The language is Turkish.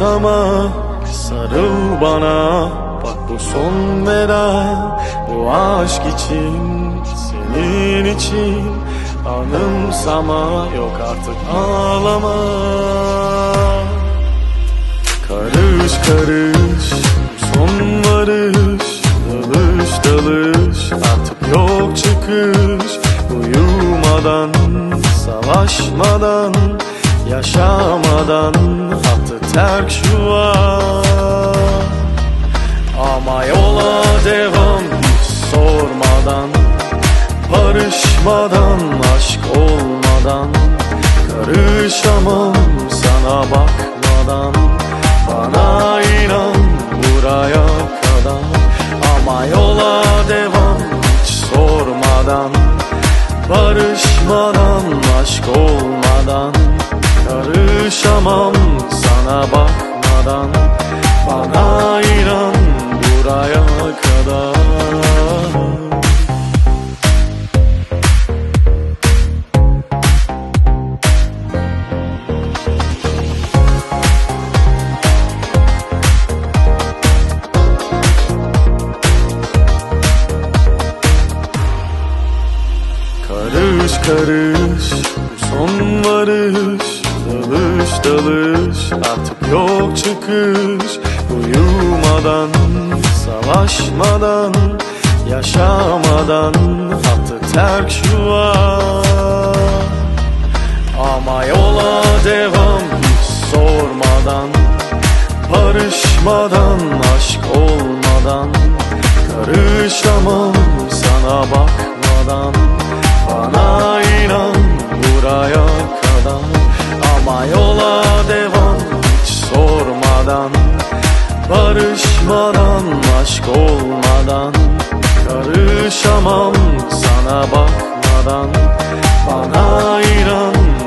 Borsama sarıl bana, bak bu son veda, bu aşk için, senin için. Anımsama, yok artık ağlama. Karış karış, son varış, dalış dalış, artık yok çıkış. Uyumadan, savaşmadan, yaşamadan, hattı terk şu an. Ama yola devam, sormadan, barışmadan, aşk olmadan. Karışamam sana bakmadan, bana inan buraya kadar. Ama yola devam, hiç sormadan, barışmadan, aşk olmadan. Karışamam sana bakmadan, bana inan buraya kadar. Karış karış, son varış, dalış dalış, artık yok çıkış. Uyumadan, savaşmadan, yaşamadan, hattı terk şu an. Ama yola devam, hiç sormadan, barışmadan, aşk olmadan. Karışamam sana bakmadan, bana inan buraya kadar. Ama yola devam, hiç sormadan, barışmadan, aşk olmadan. Karışamam sana bakmadan, bana inan.